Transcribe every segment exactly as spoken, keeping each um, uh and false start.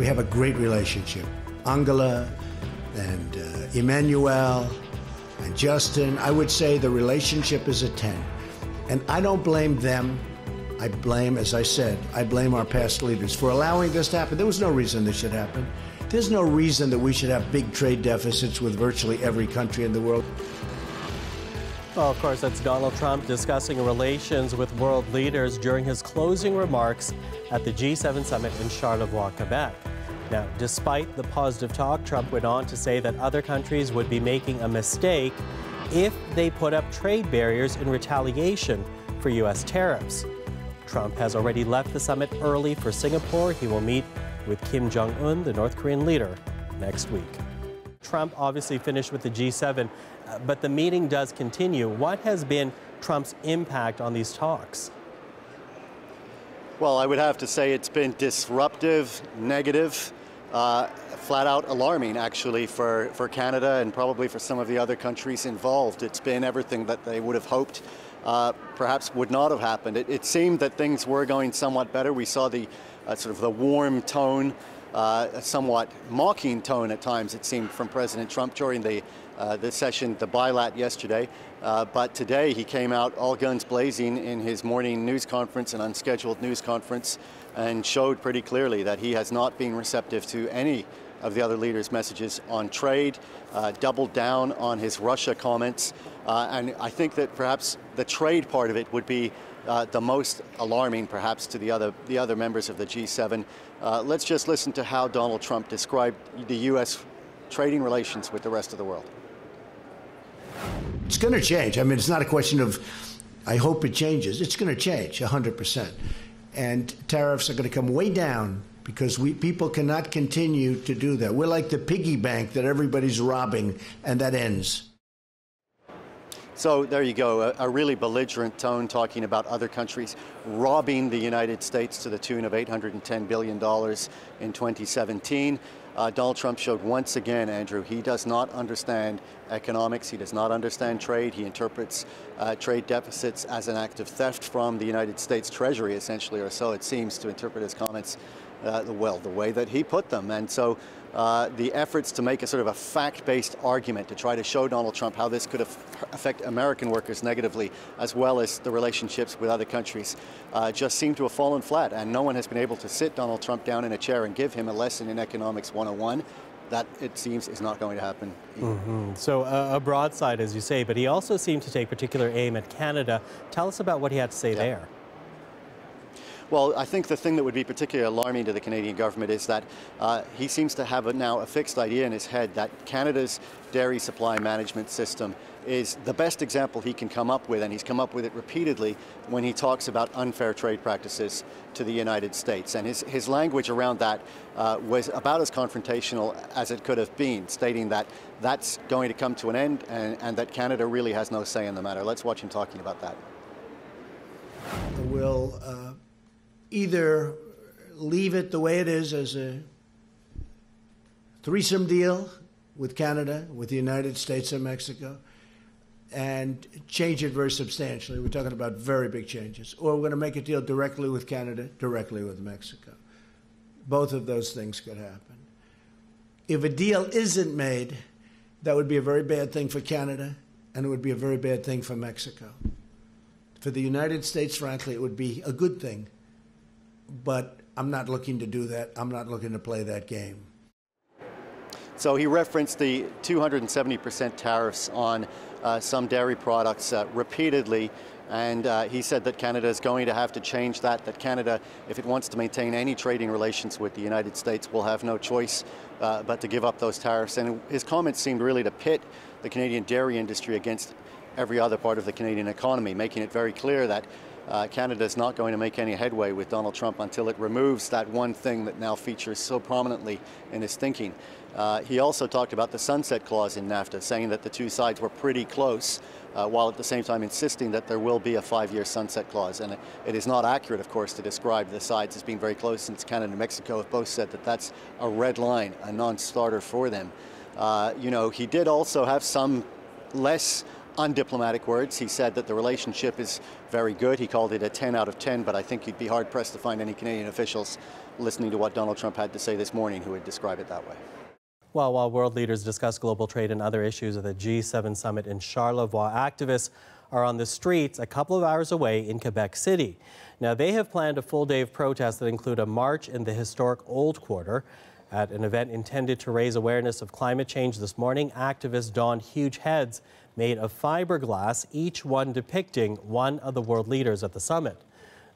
We have a great relationship. Angela and uh, Emmanuel and Justin, I would say the relationship is a ten. And I don't blame them. I blame, as I said, I blame our past leaders for allowing this to happen. There was no reason this should happen. There's no reason that we should have big trade deficits with virtually every country in the world. Well, of course, that's Donald Trump discussing relations with world leaders during his closing remarks at the G seven summit in Charlevoix, Quebec. Now, despite the positive talk, Trump went on to say that other countries would be making a mistake if they put up trade barriers in retaliation for U S tariffs. Trump has already left the summit early for Singapore. He will meet with Kim Jong-un, the North Korean leader, next week. Trump obviously finished with the G seven, but the meeting does continue. What has been Trump's impact on these talks? Well, I would have to say it's been disruptive, negative, uh, flat out alarming, actually, for, for Canada and probably for some of the other countries involved. It's been everything that they would have hoped uh, perhaps would not have happened. It, it seemed that things were going somewhat better. We saw the uh, sort of the warm tone, Uh, a somewhat mocking tone at times, it seemed, from President Trump during the, uh, the session, the bilat yesterday. Uh, but today he came out all guns blazing in his morning news conference, an unscheduled news conference, and showed pretty clearly that he has not been receptive to any of the other leaders' messages on trade, uh, doubled down on his Russia comments. Uh, and I think that perhaps the trade part of it would be Uh, the most alarming, perhaps, to the other the other members of the G seven. Uh, let's just listen to how Donald Trump described the U S trading relations with the rest of the world. It's going to change. I mean, it's not a question of, I hope it changes. It's going to change one hundred percent. And tariffs are going to come way down because we people cannot continue to do that. We're like the piggy bank that everybody's robbing, and that ends. So there you go, a, a really belligerent tone talking about other countries robbing the United States to the tune of eight hundred ten billion dollars in twenty seventeen. Uh, Donald Trump showed once again, Andrew, he does not understand economics, he does not understand trade. He interprets uh, trade deficits as an act of theft from the United States Treasury, essentially, or so it seems, to interpret his comments uh, well, the way that he put them. And so Uh, the efforts to make a sort of a fact-based argument to try to show Donald Trump how this could af- affect American workers negatively, as well as the relationships with other countries, uh, just seem to have fallen flat. And no one has been able to sit Donald Trump down in a chair and give him a lesson in economics one oh one. That, it seems, is not going to happen. Mm-hmm. So uh, a broadside, as you say, but he also seemed to take particular aim at Canada. Tell us about what he had to say yeah. there. Well, I think the thing that would be particularly alarming to the Canadian government is that uh, he seems to have a, now a fixed idea in his head that Canada's dairy supply management system is the best example he can come up with, and he's come up with it repeatedly when he talks about unfair trade practices to the United States. And his, his language around that uh, was about as confrontational as it could have been, stating that that's going to come to an end and, and that Canada really has no say in the matter. Let's watch him talking about that. We'll uh either leave it the way it is as a threesome deal with Canada, with the United States and Mexico, and change it very substantially. We're talking about very big changes. Or we're going to make a deal directly with Canada, directly with Mexico. Both of those things could happen. If a deal isn't made, that would be a very bad thing for Canada, and it would be a very bad thing for Mexico. For the United States, frankly, it would be a good thing. But I'm not looking to do that. I'm not looking to play that game. So he referenced the two hundred seventy percent tariffs on uh, some dairy products uh, repeatedly. And uh, he said that Canada is going to have to change that, that Canada, if it wants to maintain any trading relations with the United States, will have no choice uh, but to give up those tariffs. And his comments seemed really to pit the Canadian dairy industry against every other part of the Canadian economy, making it very clear that Uh, Canada is not going to make any headway with Donald Trump until it removes that one thing that now features so prominently in his thinking. Uh, he also talked about the sunset clause in NAFTA, saying that the two sides were pretty close, uh, while at the same time insisting that there will be a five-year sunset clause. And it is not accurate, of course, to describe the sides as being very close, since Canada and Mexico have both said that that's a red line, a non-starter for them. Uh, you know, he did also have some less undiplomatic words. He said that the relationship is very good. He called it a ten out of ten, but I think you'd be hard-pressed to find any Canadian officials listening to what Donald Trump had to say this morning who would describe it that way. Well, while world leaders discuss global trade and other issues at the G seven summit in Charlevoix, activists are on the streets a couple of hours away in Quebec City. Now, they have planned a full day of protests that include a march in the historic Old Quarter. At an event intended to raise awareness of climate change this morning, activists donned huge heads made of fiberglass, each one depicting one of the world leaders at the summit.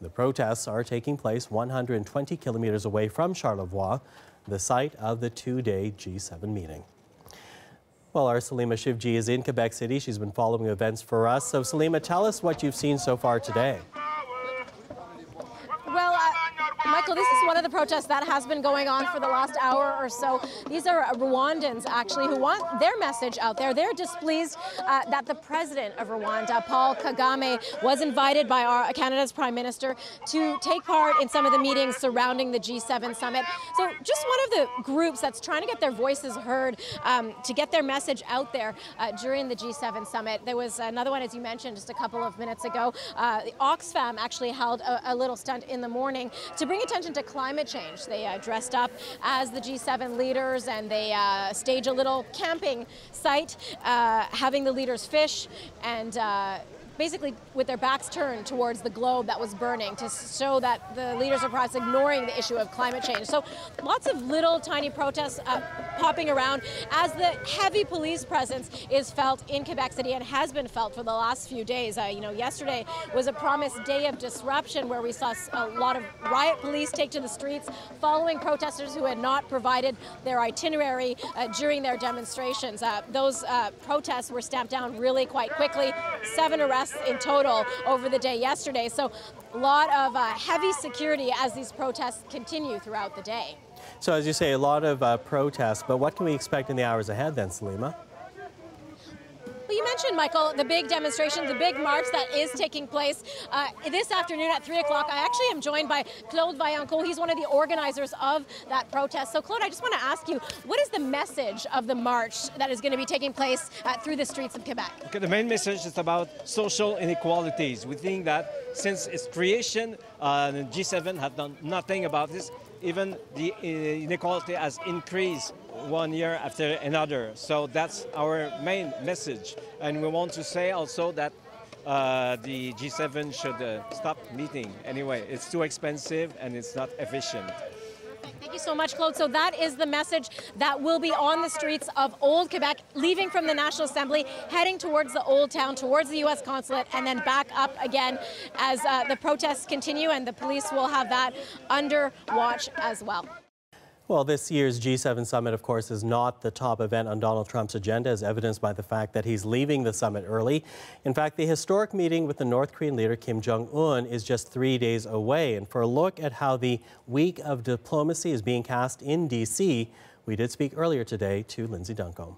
The protests are taking place one hundred twenty kilometers away from Charlevoix, the site of the two-day G seven meeting. Well, our Salima Shivji is in Quebec City. She's been following events for us. So, Salima, tell us what you've seen so far today. Well, uh, Michael, this is one of the protests that has been going on for the last hour or so. These are Rwandans, actually, who want their message out there. They're displeased uh, that the president of Rwanda, Paul Kagame, was invited by our, Canada's prime minister to take part in some of the meetings surrounding the G seven summit. So just one of the groups that's trying to get their voices heard, um, to get their message out there uh, during the G seven summit. There was another one, as you mentioned, just a couple of minutes ago. Uh, the Oxfam actually held a, a little stunt in the morning to bring attention to climate change. They uh, dressed up as the G seven leaders and they uh, stage a little camping site, uh, having the leaders fish and uh, basically with their backs turned towards the globe that was burning to show that the leaders are perhaps ignoring the issue of climate change. So lots of little tiny protests uh, popping around as the heavy police presence is felt in Quebec City and has been felt for the last few days. Uh, you know, yesterday was a promised day of disruption where we saw a lot of riot police take to the streets following protesters who had not provided their itinerary uh, during their demonstrations. Uh, those uh, protests were stamped down really quite quickly. Seven arrests in total over the day yesterday. So a lot of uh, heavy security as these protests continue throughout the day. So as you say, a lot of uh, protests, but what can we expect in the hours ahead then, Salima? Well, you mentioned, Michael, the big demonstration, the big march that is taking place uh, this afternoon at three o'clock. I actually am joined by Claude Vaillancourt. He's one of the organizers of that protest. So, Claude, I just want to ask you, what is the message of the march that is going to be taking place uh, through the streets of Quebec? Okay, the main message is about social inequalities. We think that since its creation, uh, the G seven have done nothing about this. Even the inequality has increased one year after another. So that's our main message. And we want to say also that uh, the G seven should uh, stop meeting. Anyway, it's too expensive and it's not efficient. Thank you so much, Claude. So that is the message that will be on the streets of Old Quebec, leaving from the National Assembly, heading towards the Old Town, towards the U S Consulate, and then back up again as uh, the protests continue, and the police will have that under watch as well. Well, this year's G seven summit, of course, is not the top event on Donald Trump's agenda, as evidenced by the fact that he's leaving the summit early. In fact, the historic meeting with the North Korean leader Kim Jong-un is just three days away. And for a look at how the week of diplomacy is being cast in D C, we did speak earlier today to Lindsay Duncombe.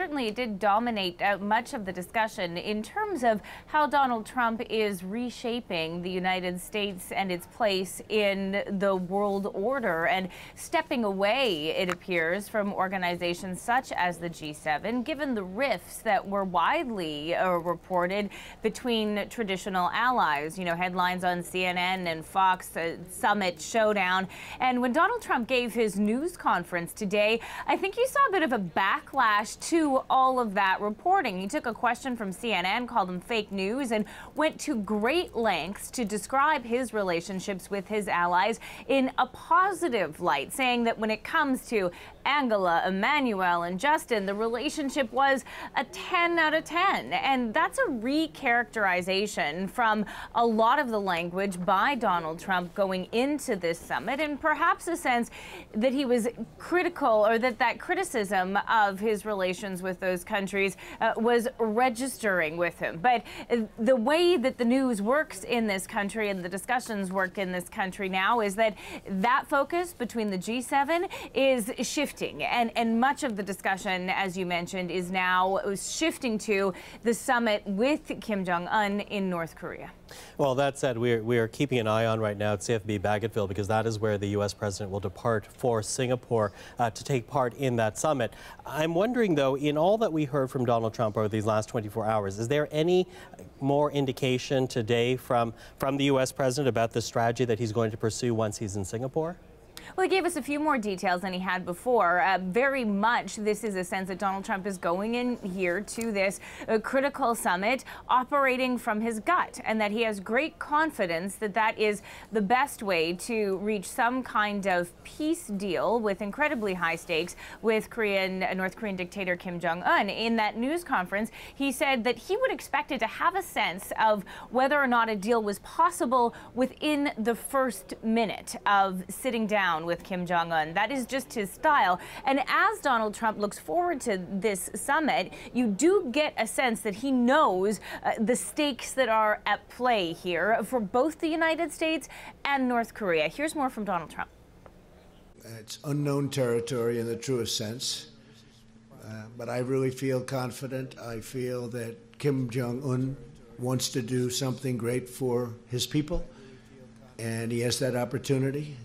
Certainly did dominate uh, much of the discussion in terms of how Donald Trump is reshaping the United States and its place in the world order and stepping away, it appears, from organizations such as the G seven, given the rifts that were widely uh, reported between traditional allies. You know, headlines on C N N and Fox, uh, Summit Showdown. And when Donald Trump gave his news conference today, I think you saw a bit of a backlash to all of that reporting. He took a question from C N N, called them fake news, and went to great lengths to describe his relationships with his allies in a positive light, saying that when it comes to Angela, Emmanuel, and Justin, the relationship was a ten out of ten. And that's a recharacterization from a lot of the language by Donald Trump going into this summit, and perhaps a sense that he was critical, or that that criticism of his relations with those countries uh, was registering with him. But uh, the way that the news works in this country and the discussions work in this country now is that that focus between the G seven is shifting. And, and much of the discussion, as you mentioned, is now shifting to the summit with Kim Jong-un in North Korea. Well, that said, we are, we are keeping an eye on right now at C F B Bagotville, because that is where the U S president will depart for Singapore uh, to take part in that summit. I'm wondering, though, in in all that we heard from Donald Trump over these last twenty-four hours, is there any more indication today from, from the U S president about the strategy that he's going to pursue once he's in Singapore? Well, he gave us a few more details than he had before. Uh, very much, this is a sense that Donald Trump is going in here to this uh, critical summit operating from his gut, and that he has great confidence that that is the best way to reach some kind of peace deal with incredibly high stakes with Korean, uh, North Korean dictator Kim Jong-un. In that news conference, he said that he would expect it to have a sense of whether or not a deal was possible within the first minute of sitting down with Kim Jong-un. That is just his style. And as Donald Trump looks forward to this summit, you do get a sense that he knows uh, the stakes that are at play here for both the United States and North Korea. Here's more from Donald Trump. It's unknown territory in the truest sense, uh, but I really feel confident. I feel that Kim Jong-un wants to do something great for his people, and he has that opportunity.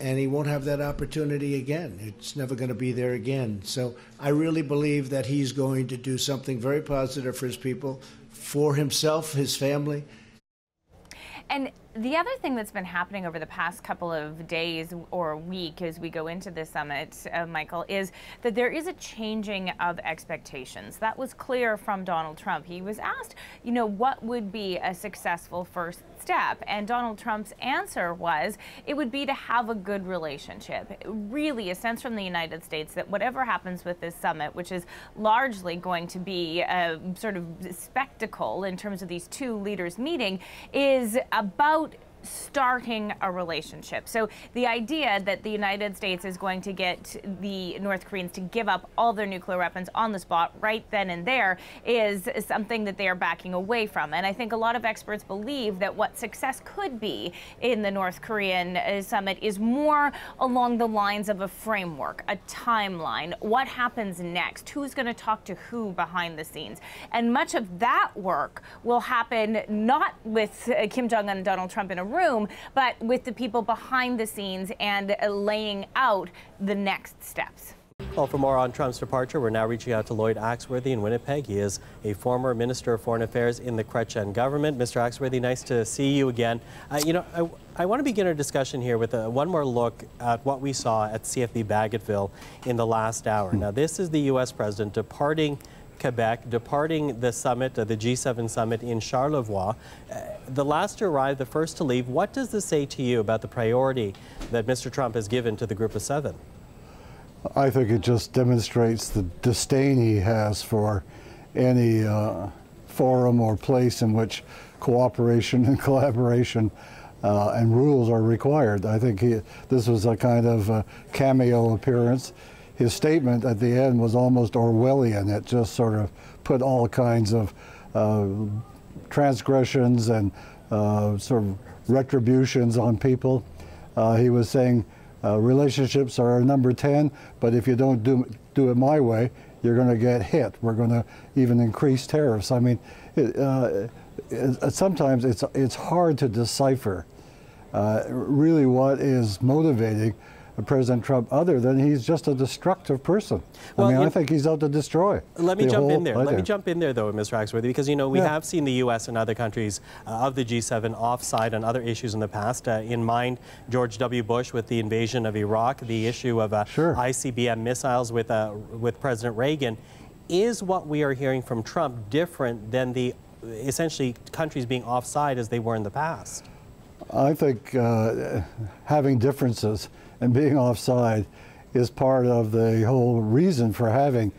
And he won't have that opportunity again. It's never going to be there again. So I really believe that he's going to do something very positive for his people, for himself, his family. And the other thing that's been happening over the past couple of days or week as we go into this summit, uh, Michael, is that there is a changing of expectations. That was clear from Donald Trump. He was asked, you know, what would be a successful first step? And Donald Trump's answer was it would be to have a good relationship. Really a sense from the United States that whatever happens with this summit, which is largely going to be a sort of spectacle in terms of these two leaders meeting, is about starting a relationship. So the idea that the United States is going to get the North Koreans to give up all their nuclear weapons on the spot right then and there is something that they are backing away from. And I think a lot of experts believe that what success could be in the North Korean uh, summit is more along the lines of a framework, a timeline, what happens next, who's going to talk to who behind the scenes. And much of that work will happen not with uh, Kim Jong-un and Donald Trump in a room, but with the people behind the scenes and laying out the next steps. Well, for more on Trump's departure, we're now reaching out to Lloyd Axworthy in Winnipeg. He is a former Minister of Foreign Affairs in the Chrétien government. Mister Axworthy, nice to see you again. Uh, you know, I, I want to begin our discussion here with a, one more look at what we saw at C F B Bagotville in the last hour. Now, this is the U S president departing Quebec, departing the summit, uh, the G seven summit in Charlevoix. Uh, the last to arrive, the first to leave. What does this say to you about the priority that Mister Trump has given to the Group of Seven? I think it just demonstrates the disdain he has for any uh, forum or place in which cooperation and collaboration uh, and rules are required. I think he, this was a kind of a cameo appearance. His statement at the end was almost Orwellian. It just sort of put all kinds of uh, transgressions and uh, sort of retributions on people. Uh, he was saying uh, relationships are number ten, but if you don't do, do it my way, you're going to get hit. We're going to even increase tariffs. I mean, it, uh, it, sometimes it's, it's hard to decipher uh, really what is motivating President Trump, other than he's just a destructive person. Well, I mean, I think he's out to destroy. Let me jump in there. Let me jump in there, though, Mister Axworthy, because, you know, we yeah. have seen the U S and other countries uh, of the G seven offside on other issues in the past. Uh, in mind, George W. Bush with the invasion of Iraq, the issue of uh, sure. I C B M missiles with, uh, with President Reagan. Is what we are hearing from Trump different than the, essentially, countries being offside as they were in the past? I think uh, having differences and being offside is part of the whole reason for having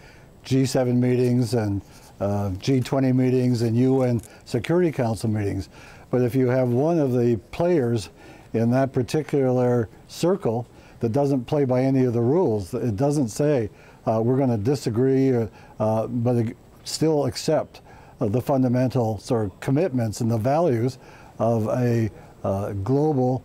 G seven meetings and uh, G twenty meetings and U N Security Council meetings. But if you have one of the players in that particular circle that doesn't play by any of the rules, it doesn't say uh, we're going to disagree, uh, uh, but still accept uh, the fundamental sort of commitments and the values of a uh, global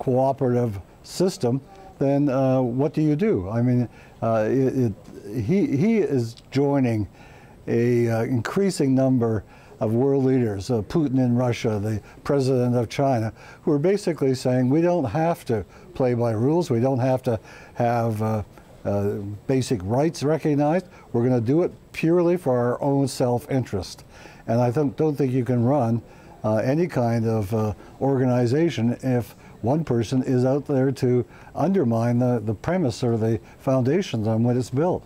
cooperative system, then uh, what do you do? I mean, uh, it, it, he, he is joining an uh, increasing number of world leaders, uh, Putin in Russia, the president of China, who are basically saying we don't have to play by rules, we don't have to have uh, uh, basic rights recognized, we're going to do it purely for our own self-interest. And I th don't think you can run uh, any kind of uh, organization if one person is out there to undermine the, the premise or the foundations on which it's built.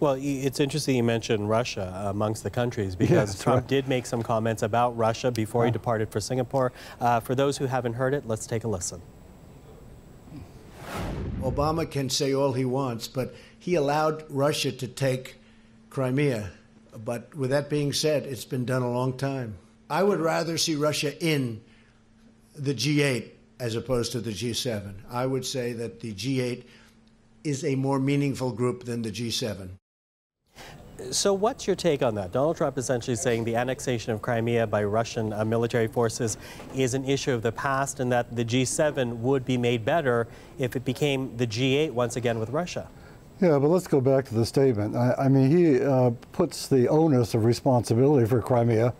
Well, it's interesting you mentioned Russia amongst the countries, because yes, Trump right. did make some comments about Russia before he departed for Singapore. Uh, for those who haven't heard it, let's take a listen. Obama can say all he wants, but he allowed Russia to take Crimea. But with that being said, it's been done a long time. I would rather see Russia in the G eight as opposed to the G seven. I would say that the G eight is a more meaningful group than the G seven. So what's your take on that? Donald Trump essentially saying the annexation of Crimea by Russian uh, military forces is an issue of the past, and that the G seven would be made better if it became the G eight once again with Russia. Yeah, but let's go back to the statement. I, I mean, he uh, puts the onus of responsibility for Crimea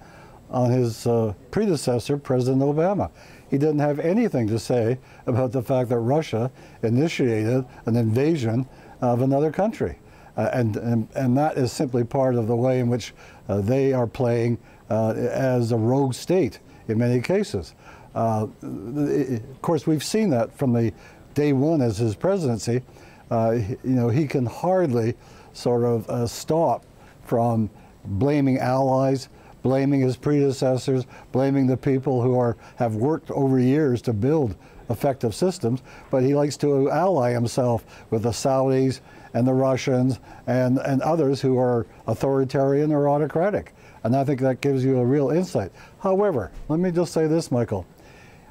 on his uh, predecessor, President Obama. He didn't have anything to say about the fact that Russia initiated an invasion of another country. Uh, and, and, and that is simply part of the way in which uh, they are playing uh, as a rogue state in many cases. Uh, it, of course, we've seen that from the day one as his presidency. Uh, you know, he can hardly sort of uh, stop from blaming allies, blaming his predecessors, blaming the people who are have worked over years to build effective systems, but he likes to ally himself with the Saudis and the Russians and, and others who are authoritarian or autocratic. And I think that gives you a real insight. However, let me just say this, Michael.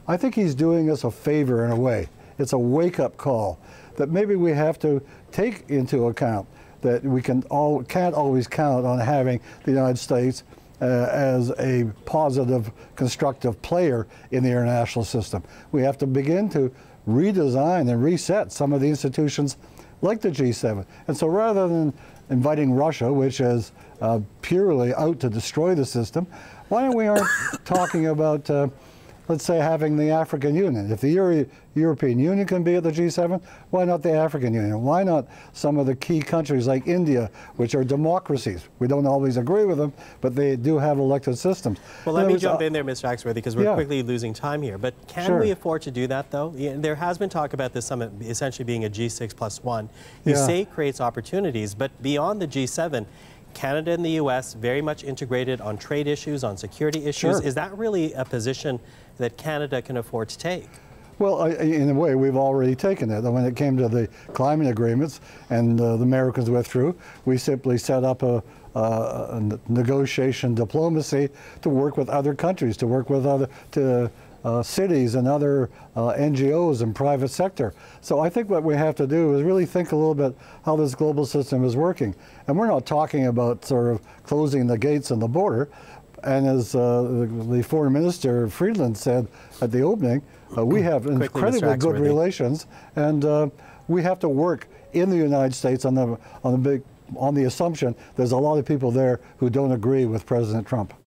I think he's doing us a favor in a way. It's a wake-up call that maybe we have to take into account that we can all, can't always count on having the United States Uh, as a positive, constructive player in the international system. We have to begin to redesign and reset some of the institutions like the G seven. And so rather than inviting Russia, which is uh, purely out to destroy the system, why don't we aren't talking about, uh, let's say, having the African Union? If the Euro European Union can be at the G seven, why not the African Union? Why not some of the key countries like India, which are democracies? We don't always agree with them, but they do have elected systems. Well, let me jump in there, Mister Axworthy, because we're yeah. quickly losing time here. But can sure. we afford to do that, though? There has been talk about this summit essentially being a G six plus one. You yeah. say creates opportunities, but beyond the G seven, Canada and the U S very much integrated on trade issues, on security issues. Sure. Is that really a position that Canada can afford to take? Well, I, in a way, we've already taken it. When it came to the climate agreements and uh, the Americans withdrew, we simply set up a, uh, a negotiation diplomacy to work with other countries, to work with other to, uh, cities and other uh, N G Os and private sector. So I think what we have to do is really think a little bit how this global system is working. And we're not talking about sort of closing the gates on the border. And as uh, the Foreign Minister Friedland said at the opening, uh, we have incredibly good relations, and uh, we have to work in the United States on the on the big on the assumption there's a lot of people there who don't agree with President Trump.